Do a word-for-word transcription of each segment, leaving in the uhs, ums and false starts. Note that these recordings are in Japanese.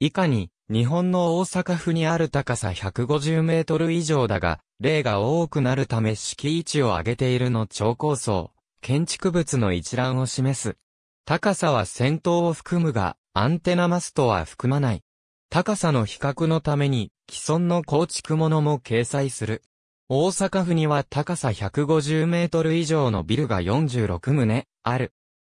以下に、日本の大阪府にある高さひゃくごじゅうメートル以上だが、例が多くなるため敷地を挙げているの超高層、建築物の一覧を示す。高さは先頭を含むが、アンテナマストは含まない。高さの比較のために、既存の構築物も掲載する。大阪府には高さひゃくごじゅうメートル以上のビルがよんじゅうろくとうある。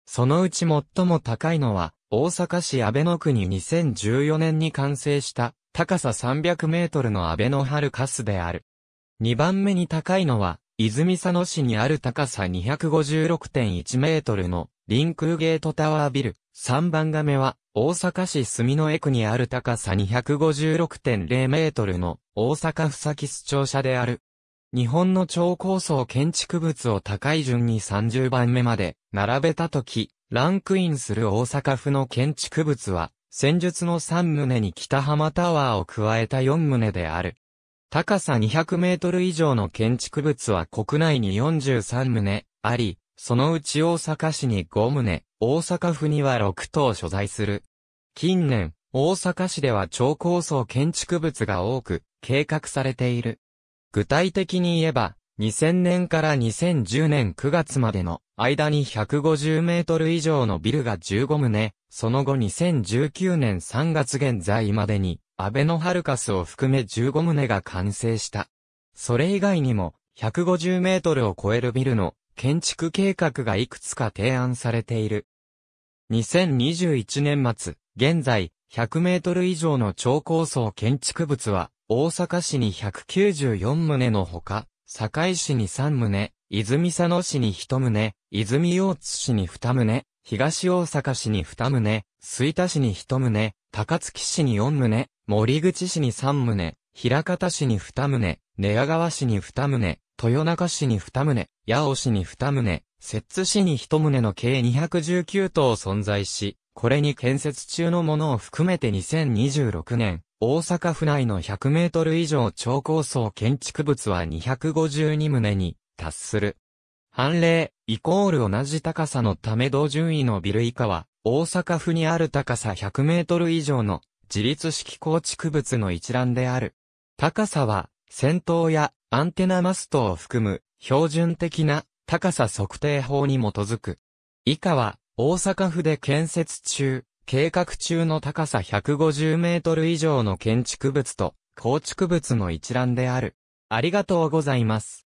そのうち最も高いのは、大阪市阿倍野区ににせんじゅうよねんに完成した、高ささんびゃくメートルのあべのハルカスである。にばんめに高いのは、泉佐野市にある高さ にひゃくごじゅうろくてんいちメートルの、臨空ゲートタワービル。さんばんめは、大阪市住之江区にある高さ にひゃくごじゅうろくてんれいメートルの、大阪府崎須庁舎である。日本の超高層建築物を高い順にさんじゅうばんめまで並べたとき、ランクインする大阪府の建築物は、先述のさんとうに北浜タワーを加えたよんとうである。高さにひゃくメートル以上の建築物は国内によんじゅうさんとうあり、そのうち大阪市にごとう、大阪府にはろくとう所在する。近年、大阪市では超高層建築物が多く計画されている。具体的に言えば、にせんねんからにせんじゅうねんくがつまでの間にひゃくごじゅうメートル以上のビルがじゅうごとう、その後にせんじゅうきゅうねんさんがつ現在までに、あべのハルカスを含めじゅうごとうが完成した。それ以外にも、ひゃくごじゅうメートルを超えるビルの建築計画がいくつか提案されている。にせんにじゅういちねん末、現在、ひゃくメートル以上の超高層建築物は、大阪市にひゃくきゅうじゅうよんとうのほか、堺市にさんとう、泉佐野市にいちとう、泉大津市ににとう、東大阪市ににとう、吹田市にいちとう、高槻市によんとう、守口市にさんとう、枚方市ににとう、寝屋川市ににとう、豊中市ににとう、八尾市ににとう、摂津市にいちとうの計にひゃくじゅうきゅうとう存在し、これに建設中のものを含めてにせんにじゅうろくねん、大阪府内のひゃくメートル以上超高層建築物はにひゃくごじゅうにとうに達する。判例、イコール同じ高さのため同順位のビル以下は、大阪府にある高さひゃくメートル以上の自立式構築物の一覧である。高さは、先頭やアンテナマストを含む標準的な高さ測定法に基づく。以下は、大阪府で建設中。計画中の高さひゃくごじゅうメートル以上の建築物と構築物の一覧である。ありがとうございます。